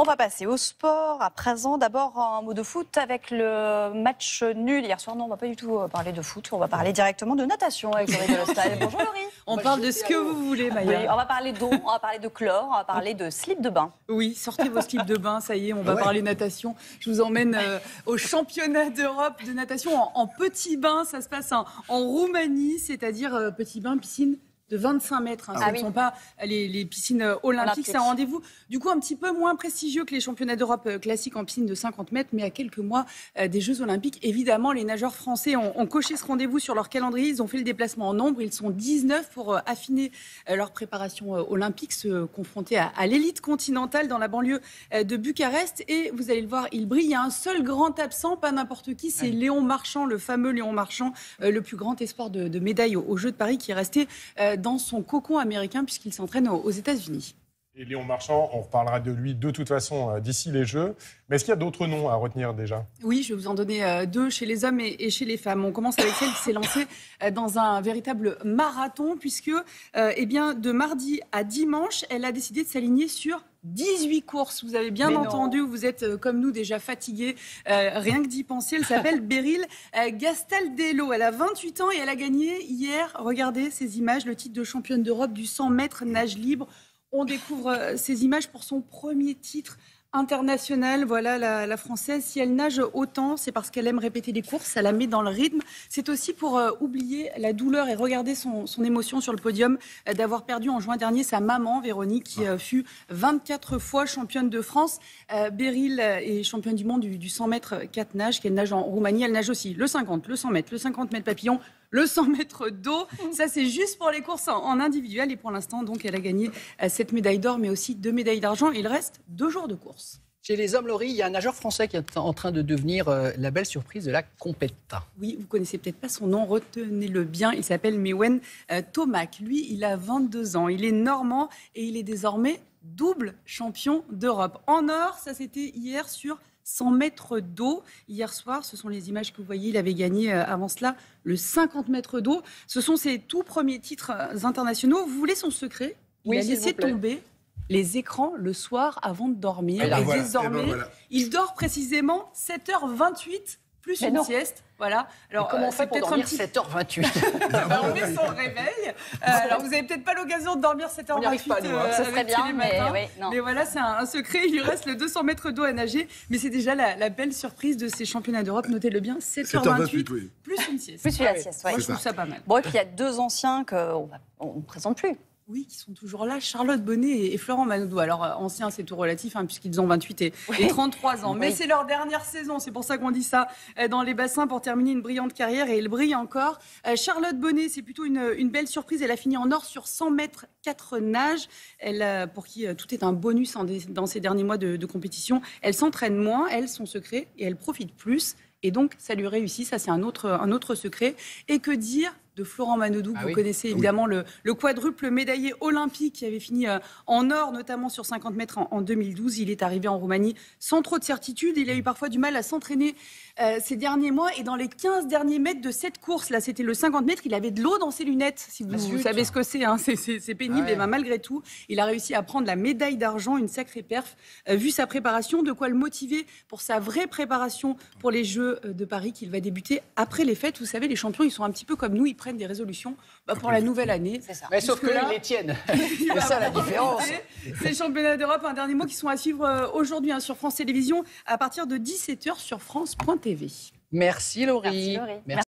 On va passer au sport à présent. D'abord, un mot de foot avec le match nul hier soir. Non, on ne va pas du tout parler de foot. On va parler directement de natation avec Laurie Delhostal. Bonjour Laurie. On parle de ce que vous voulez, Maya. Oui, on va parler d'eau, on va parler de chlore, on va parler de slip de bain. Oui, sortez vos slips de bain, ça y est, on va parler natation. Je vous emmène au championnat d'Europe de natation en petit bain. Ça se passe en Roumanie, c'est-à-dire petit bain, piscine de 25 mètres. Hein, ah, ce ne sont pas les piscines olympiques. C'est un rendez-vous, du coup, un petit peu moins prestigieux que les championnats d'Europe classiques en piscine de 50 mètres, mais à quelques mois des Jeux olympiques. Évidemment, les nageurs français ont coché ce rendez-vous sur leur calendrier. Ils ont fait le déplacement en nombre. Ils sont 19 pour affiner leur préparation olympique, se confronter à l'élite continentale dans la banlieue de Bucarest. Et vous allez le voir, il brille. Il y a un seul grand absent, pas n'importe qui, c'est Léon Marchand, le fameux Léon Marchand, le plus grand espoir de médaille aux Jeux de Paris, qui est resté dans son cocon américain puisqu'il s'entraîne aux États-Unis. Et Léon Marchand, on reparlera de lui de toute façon d'ici les Jeux. Mais est-ce qu'il y a d'autres noms à retenir déjà ? Oui, je vais vous en donner deux, chez les hommes et chez les femmes. On commence avec celle qui s'est lancée dans un véritable marathon puisque de mardi à dimanche, elle a décidé de s'aligner sur 18 courses, vous avez bien entendu, vous êtes comme nous déjà fatigués, rien que d'y penser. Elle s'appelle Béryl Gastaldello, elle a 28 ans et elle a gagné hier, regardez ces images, le titre de championne d'Europe du 100 mètres nage libre. On découvre ces images pour son premier titre internationale, voilà la Française. Si elle nage autant, c'est parce qu'elle aime répéter les courses, ça la met dans le rythme. C'est aussi pour oublier la douleur et regarder son émotion sur le podium d'avoir perdu en juin dernier sa maman, Véronique, qui fut 24 fois championne de France. Béryl est championne du monde du 100 mètres 4 nages, qu'elle nage en Roumanie. Elle nage aussi le 50, le 100 mètres, le 50 mètres papillon, le 100 mètres d'eau. Ça, c'est juste pour les courses en individuel. Et pour l'instant, donc, elle a gagné cette médaille d'or, mais aussi 2 médailles d'argent. Il reste 2 jours de course. Chez les hommes, Laurie, il y a un nageur français qui est en train de devenir la belle surprise de la compétition. Oui, vous ne connaissez peut-être pas son nom, retenez-le bien. Il s'appelle Mewen Tomac. Lui, il a 22 ans. Il est normand et il est désormais double champion d'Europe. En or, ça c'était hier sur 100 mètres d'eau. Hier soir, ce sont les images que vous voyez, il avait gagné avant cela le 50 mètres d'eau. Ce sont ses tout premiers titres internationaux. Vous voulez son secret ? Il a laissé tomber les écrans le soir avant de dormir. Et désormais, il dort précisément 7h28 plus une sieste. Voilà. Alors, comment on fait pour dormir 7h28 On met son réveil. Alors, vous n'avez peut-être pas l'occasion de dormir 7h28. Ça serait bien, mais voilà, c'est un secret. Il lui reste le 200 mètres d'eau à nager. Mais c'est déjà la belle surprise de ces championnats d'Europe. Notez-le bien, 7h28 plus une sieste. Plus une sieste, oui. Moi, je trouve ça pas mal. Bon, et puis il y a 2 anciens qu'on ne présente plus. Oui, qui sont toujours là, Charlotte Bonnet et Florent Manoudou. Alors, anciens, c'est tout relatif, hein, puisqu'ils ont 28 et 33 ans. Mais c'est leur dernière saison, c'est pour ça qu'on dit ça dans les bassins, pour terminer une brillante carrière, et elle brille encore. Charlotte Bonnet, c'est plutôt une belle surprise. Elle a fini en or sur 100 mètres 4 nages. Elle, pour qui tout est un bonus dans ces derniers mois de compétition. Elle s'entraîne moins, elle, son secret, et elle profite plus. Et donc, ça lui réussit, ça c'est un autre secret. Et que dire de Florent Manoudou, vous connaissez évidemment le quadruple médaillé olympique qui avait fini en or, notamment sur 50 mètres en 2012. Il est arrivé en Roumanie sans trop de certitude. Il a eu parfois du mal à s'entraîner ces derniers mois. Et dans les 15 derniers mètres de cette course, là c'était le 50 mètres, il avait de l'eau dans ses lunettes. Si vous savez ce que c'est, hein, c'est pénible. Et ben, malgré tout, il a réussi à prendre la médaille d'argent, une sacrée perf. Vu sa préparation, de quoi le motiver pour sa vraie préparation pour les Jeux de Paris qu'il va débuter après les fêtes. Vous savez, les champions, ils sont un petit peu comme nous, ils des résolutions pour la nouvelle année. C'est ça. Mais sauf que là, ils les tiennent. C'est ça la différence. Les championnats d'Europe, un dernier mot, qui sont à suivre aujourd'hui sur France Télévisions à partir de 17h sur France.tv. Merci Laurie. Merci Laurie. Merci.